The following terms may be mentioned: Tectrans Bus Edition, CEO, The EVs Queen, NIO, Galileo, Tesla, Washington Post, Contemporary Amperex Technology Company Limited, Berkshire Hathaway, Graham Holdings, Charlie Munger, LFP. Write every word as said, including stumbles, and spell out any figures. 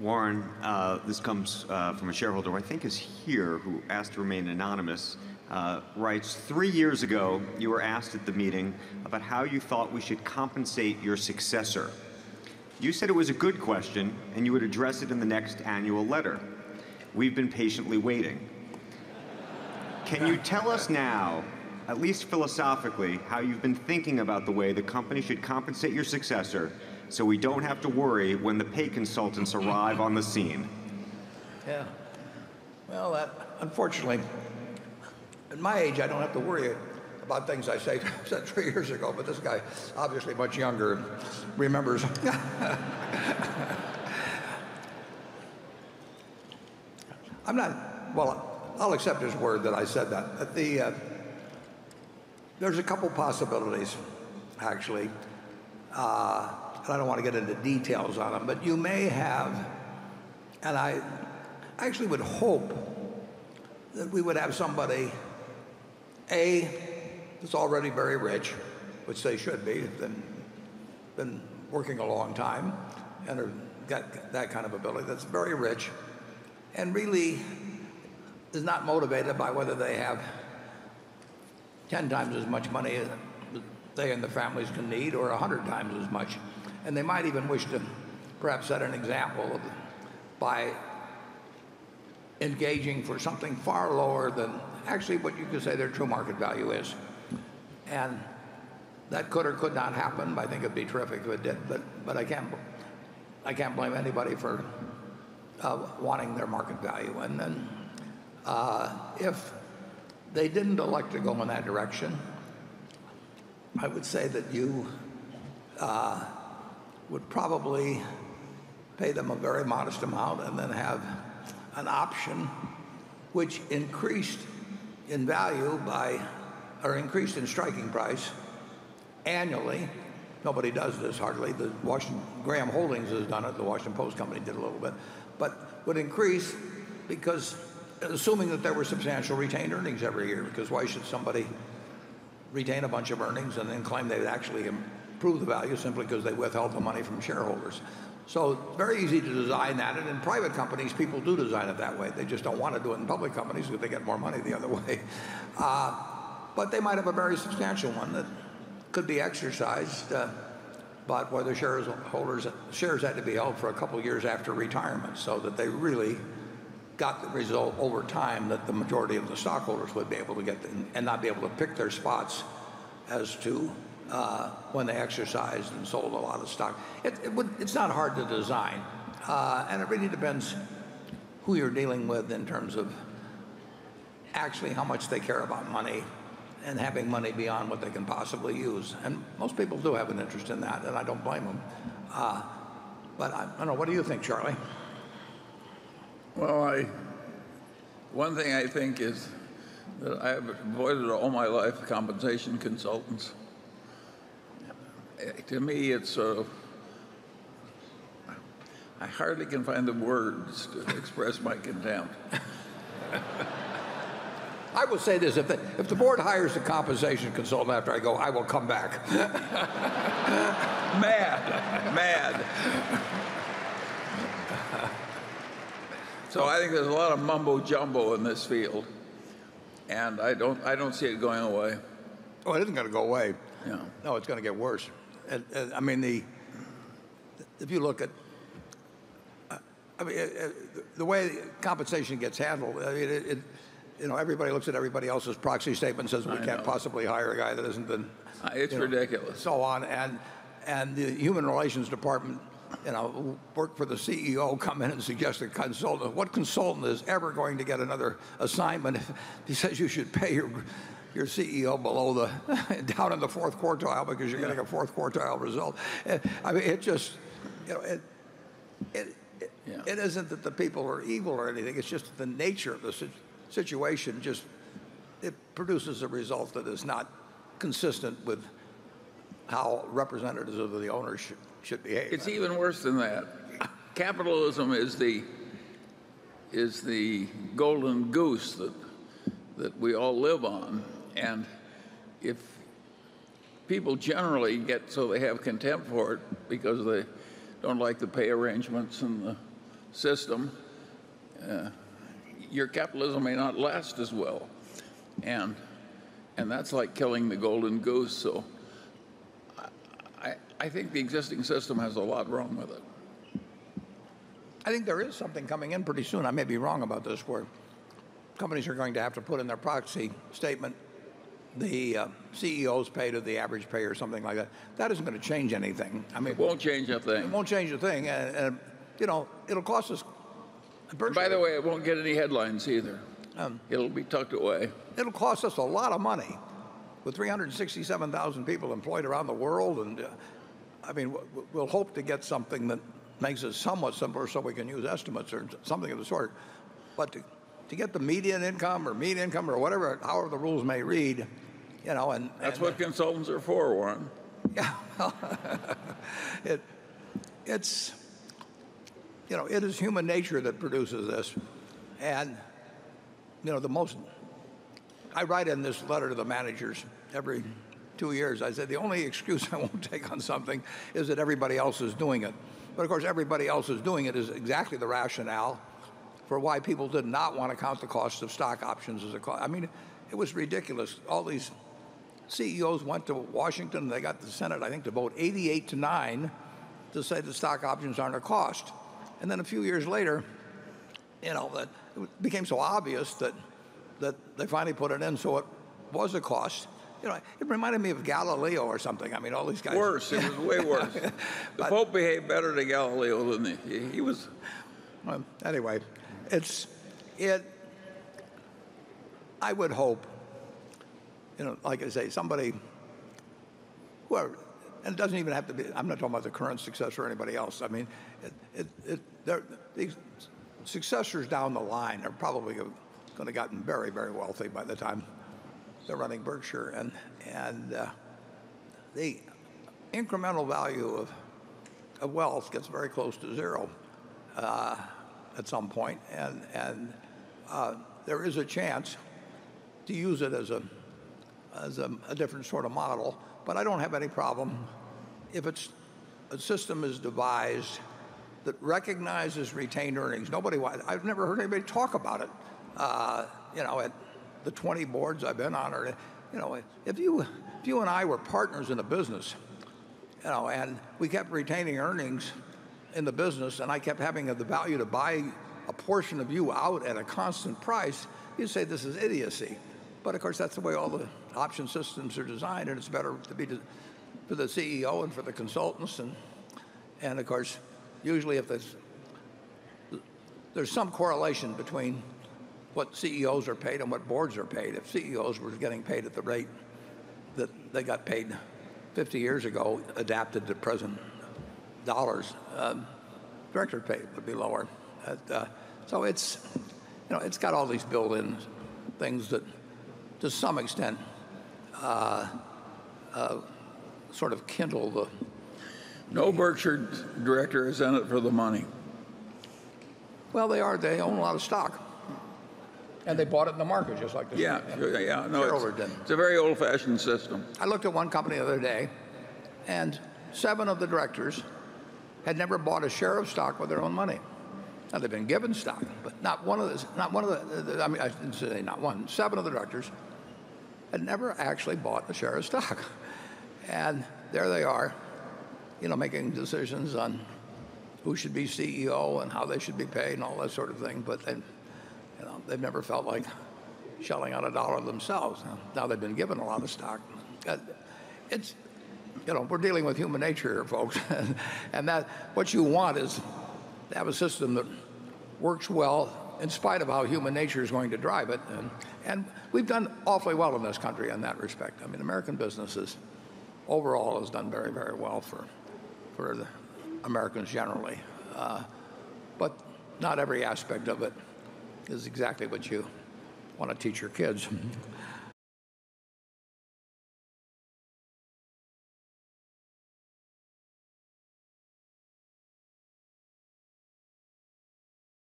Warren, uh, this comes uh, from a shareholder who I think is here, who asked to remain anonymous, uh, writes, three years ago, you were asked at the meeting about how you thought we should compensate your successor. You said it was a good question, and you would address it in the next annual letter. We've been patiently waiting. Can you tell us now, at least philosophically, how you've been thinking about the way the company should compensate your successor, so we don't have to worry when the pay consultants arrive on the scene? Yeah. Well, that, unfortunately, at my age, I don't have to worry about things I say said three years ago, but this guy, obviously much younger, remembers. I'm not, well, I'll accept his word that I said that. The, uh, there's a couple possibilities, actually. Uh, and I don't want to get into details on them, but you may have, and I actually would hope that we would have somebody, A, that's already very rich, which they should be, been, been working a long time, and are, got that kind of ability, that's very rich, and really is not motivated by whether they have ten times as much money as they and the families can need, or a hundred times as much. And they might even wish to perhaps set an example by engaging for something far lower than actually what you could say their true market value is. And that could or could not happen, but I think it'd be terrific if it did. But, but I, can't, I can't blame anybody for uh, wanting their market value. And then uh, if they didn't elect to go in that direction, I would say that you uh, would probably pay them a very modest amount and then have an option which increased in value by, or increased in striking price annually. Nobody does this hardly. The Washington, Graham Holdings has done it. The Washington Post company did a little bit, but would increase because, assuming that there were substantial retained earnings every year, because why should somebody retain a bunch of earnings and then claim they'd actually improve the value simply because they withheld the money from shareholders? So very easy to design that, and in private companies, people do design it that way. They just don't want to do it in public companies because they get more money the other way. Uh, but they might have a very substantial one that could be exercised, uh, but where the shareholders, shares had to be held for a couple years after retirement so that they really got the result over time that the majority of the stockholders would be able to get the, and not be able to pick their spots as to uh, when they exercised and sold a lot of stock. It, it would, it's not hard to design, uh, and it really depends who you're dealing with in terms of actually how much they care about money and having money beyond what they can possibly use. And most people do have an interest in that, and I don't blame them. Uh, but I, I don't know, what do you think, Charlie? Well, I, one thing I think is that I have avoided all my life compensation consultants. To me, it's sort of, I hardly can find the words to express my contempt. I will say this, if the, if the board hires a compensation consultant after I go, I will come back. Mad, mad. So I think there's a lot of mumbo jumbo in this field, and I don't, I don't see it going away. Oh, it isn't going to go away. Yeah. No, it's going to get worse. And, and, I mean, the, if you look at, uh, I mean, uh, the way compensation gets handled, I mean, it, it, you know, everybody looks at everybody else's proxy statement and says, we I can't know. possibly hire a guy that isn't been. Uh, it's ridiculous. Know, so on, and, and the Human Relations Department, you know, work for the C E O, come in and suggest a consultant. What consultant is ever going to get another assignment if he says you should pay your, your C E O below the, down in the fourth quartile because you're yeah. getting a fourth quartile result? I mean, it just, you know, it, it, it, yeah. it isn't that the people are evil or anything. It's just the nature of the situation just, it produces a result that is not consistent with how representatives of the ownership should behave. It's even worse than that. Capitalism is the is the golden goose that that we all live on, and if people generally get so they have contempt for it because they don't like the pay arrangements and the system, uh, your capitalism may not last as well. And, and that's like killing the golden goose. So I, I think the existing system has a lot wrong with it. I think there is something coming in pretty soon. I may be wrong about this, where companies are going to have to put in their proxy statement the uh, C E O's pay to the average pay or something like that. That isn't going to change anything. I mean, it won't change a thing. It won't change a thing. And, and you know, it'll cost us. Berkshire, by the way, it won't get any headlines either. Um, it'll be tucked away. It'll cost us a lot of money, with three hundred sixty-seven thousand people employed around the world. And uh, I mean, w we'll hope to get something that makes it somewhat simpler, so we can use estimates or something of the sort. But to, to get the median income or mean income or whatever, however the rules may read, you know, and that's and, what uh, consultants are for, Warren. Yeah, well, it, it's you know, it is human nature that produces this, and you know, the most. I write in this letter to the managers every two years. I said, the only excuse I won't take on something is that everybody else is doing it. But of course, everybody else is doing it is exactly the rationale for why people did not want to count the cost of stock options as a cost. I mean, it was ridiculous. All these C E Os went to Washington. They got the Senate, I think, to vote eighty-eight to nine to say the stock options aren't a cost. And then a few years later, you know, that it became so obvious that that they finally put it in, so it was a cost. You know, it reminded me of Galileo or something. I mean, all these guys. Worse, it was way worse. The but, Pope behaved better to Galileo than the, he was. Well, anyway, it's it. I would hope, you know, like I say, somebody, whoever, and it doesn't even have to be. I'm not talking about the current successor or anybody else. I mean, it, it, it, they're, these successors down the line are probably a, going to have gotten very, very wealthy by the time they're running Berkshire. And, and uh, the incremental value of, of wealth gets very close to zero uh, at some point. And, and uh, there is a chance to use it as, a, as a, a different sort of model. But I don't have any problem if it's, a system is devised that recognizes retained earnings. Nobody, I've never heard anybody talk about it. Uh, you know, at the twenty boards I've been on, or you know, if you if you and I were partners in a business, you know, and we kept retaining earnings in the business, and I kept having the value to buy a portion of you out at a constant price, you'd say this is idiocy. But of course, that's the way all the option systems are designed, and it's better to be to, for the C E O and for the consultants, and and of course, usually if there's there's some correlation between what C E Os are paid and what boards are paid. If C E Os were getting paid at the rate that they got paid fifty years ago, adapted to present dollars, um, director pay would be lower. Uh, uh, so it's, you know, it's got all these built-in things that, to some extent, uh, uh, sort of kindle the. No Berkshire director is in it for the money. Well, they are. They own a lot of stock. And they bought it in the market, just like this. Yeah, sure, yeah. No, it's, didn't. It's a very old-fashioned system. I looked at one company the other day, and seven of the directors had never bought a share of stock with their own money. Now they've been given stock, but not one of the not one of the I mean I didn't say not one. Seven of the directors had never actually bought a share of stock, and there they are, you know, making decisions on who should be C E O and how they should be paid and all that sort of thing, but they. You know, they've never felt like shelling out a dollar themselves. Now they've been given a lot of stock. It's, you know, we're dealing with human nature here, folks. And that, what you want is to have a system that works well in spite of how human nature is going to drive it. And, and we've done awfully well in this country in that respect. I mean, American businesses overall has done very, very well for, for the Americans generally. Uh, but not every aspect of it is exactly what you want to teach your kids.